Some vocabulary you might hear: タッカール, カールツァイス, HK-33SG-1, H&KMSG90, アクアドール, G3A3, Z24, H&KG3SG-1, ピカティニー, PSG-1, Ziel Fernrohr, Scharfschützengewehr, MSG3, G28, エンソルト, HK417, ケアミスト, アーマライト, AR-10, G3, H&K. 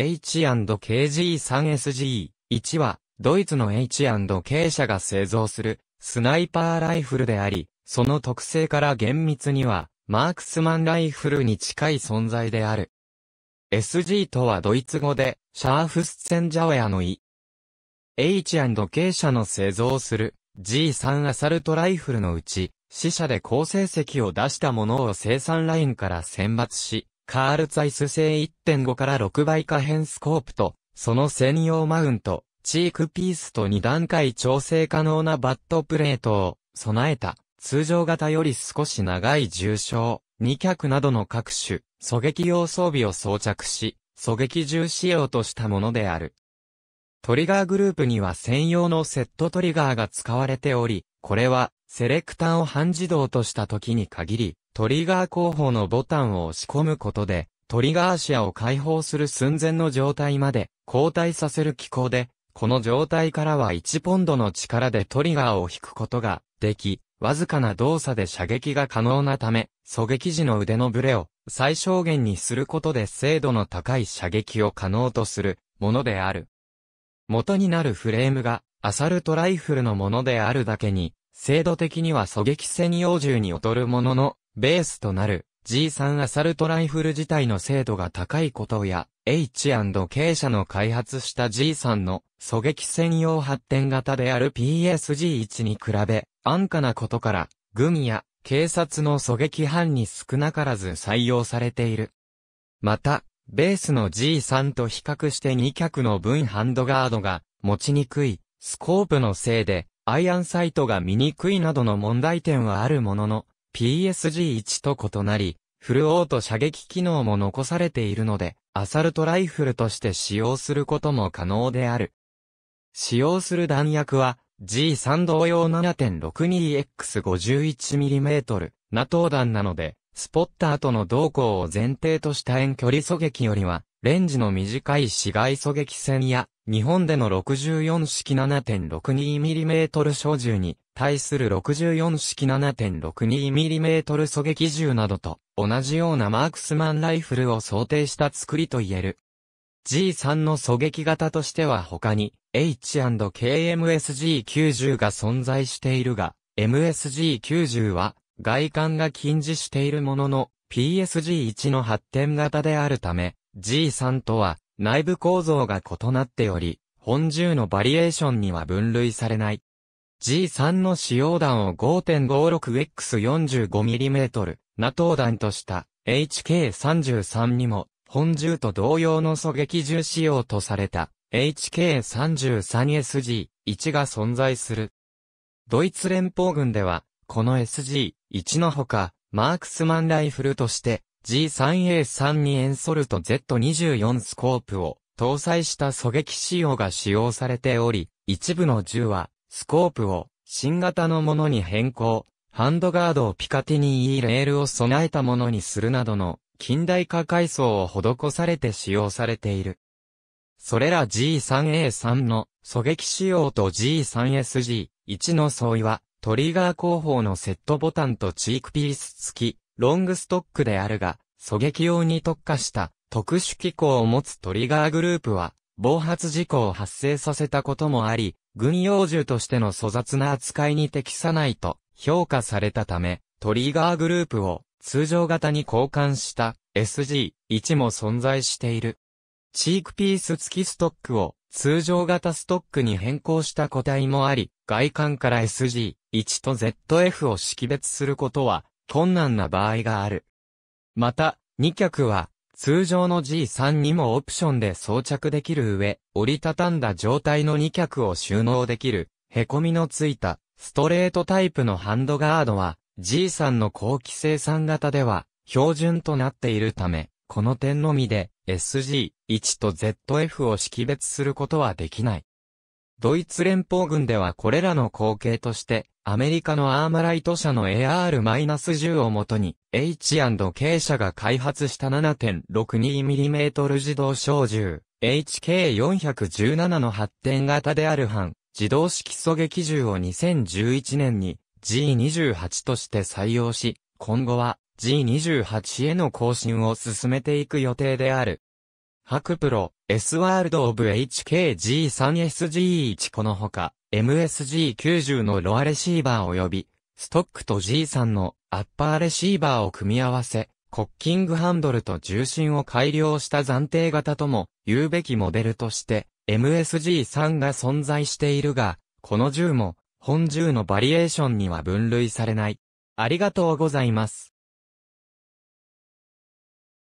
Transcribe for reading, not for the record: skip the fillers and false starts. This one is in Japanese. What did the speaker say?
H&KG3SG-1 は、ドイツの H&K 社が製造するスナイパーライフルであり、その特性から厳密には、マークスマンライフルに近い存在である。SG とはドイツ語で、シャーフスツェンジャウェアの意。H&K 社の製造する G3 アサルトライフルのうち、試射で好成績を出したものを生産ラインから選抜し、カールツァイス製 1.5 から6倍可変スコープと、その専用マウント、チークピースと2段階調整可能なバットプレートを備えた、通常型より少し長い銃床、2脚などの各種、狙撃用装備を装着し、狙撃銃仕様としたものである。トリガーグループには専用のセットトリガーが使われており、これはセレクターを半自動とした時に限り、トリガー後方のボタンを押し込むことで、トリガー視野を解放する寸前の状態まで後退させる機構で、この状態からは1ポンドの力でトリガーを引くことができ、わずかな動作で射撃が可能なため、狙撃時の腕のブレを最小限にすることで精度の高い射撃を可能とするものである。元になるフレームがアサルトライフルのものであるだけに、精度的には狙撃専用銃に劣るものの、ベースとなる G3 アサルトライフル自体の精度が高いことや、H&K 社の開発した G3 の狙撃専用発展型である PSG-1 に比べ、安価なことから、軍や警察の狙撃班に少なからず採用されている。また、ベースの G3 と比較して2脚の分ハンドガードが持ちにくい、スコープのせいでアイアンサイトが見にくいなどの問題点はあるものの PSG-1 と異なりフルオート射撃機能も残されているのでアサルトライフルとして使用することも可能である。使用する弾薬は G3 同様 7.62×51mm ナトー弾なのでスポッターとの同行を前提とした遠距離狙撃よりは、レンジの短い市街狙撃戦や、日本での64式 7.62mm 小銃に対する64式 7.62mm 狙撃銃などと同じようなマークスマンライフルを想定した作りと言える。G3 の狙撃型としては他に H&KMSG90 が存在しているが、MSG90 は、外観が近似しているものの PSG-1 の発展型であるため G3 とは内部構造が異なっており本銃のバリエーションには分類されない。G3 の使用弾を 5.56×45mm ナトー弾とした HK33 にも本銃と同様の狙撃銃仕様とされた HK33SG-1 が存在する。ドイツ連邦軍ではこの SG-1 のほか、マークスマンライフルとして、G3A3 にエンソルト Z24 スコープを搭載した狙撃仕様が使用されており、一部の銃は、スコープを新型のものに変更、ハンドガードをピカティニーEレールを備えたものにするなどの近代化改装を施されて使用されている。それら G3A3 の狙撃仕様と G3SG1 の相違は、トリガー後方のセットボタンとチークピース付き、ロングストックであるが、狙撃用に特化した特殊機構を持つトリガーグループは、暴発事故を発生させたこともあり、軍用銃としての粗雑な扱いに適さないと評価されたため、トリガーグループを通常型に交換した SG-1 も存在している。チークピース付きストックを通常型ストックに変更した個体もあり、外観から SG-1 と ZF を識別することは困難な場合がある。また、2脚は通常の G3 にもオプションで装着できる上、折りたたんだ状態の2脚を収納できる、凹みのついたストレートタイプのハンドガードは G3 の後期生産型では標準となっているため、この点のみで SG-1 と ZF を識別することはできない。ドイツ連邦軍ではこれらの後継として、アメリカのアーマライト社の AR-10 をもとに、H&K 社が開発した 7.62mm 自動小銃、HK417 の発展型である半自動式狙撃銃を2011年に G28 として採用し、今後は G28 への更新を進めていく予定である。博プロ、S ワールドオブ HK-G3SG-1 このほか、MSG90 のロアレシーバー及び、ストックと G3 のアッパーレシーバーを組み合わせ、コッキングハンドルと重心を改良した暫定型とも言うべきモデルとして、MSG3 が存在しているが、この銃も、本銃のバリエーションには分類されない。ありがとうございます。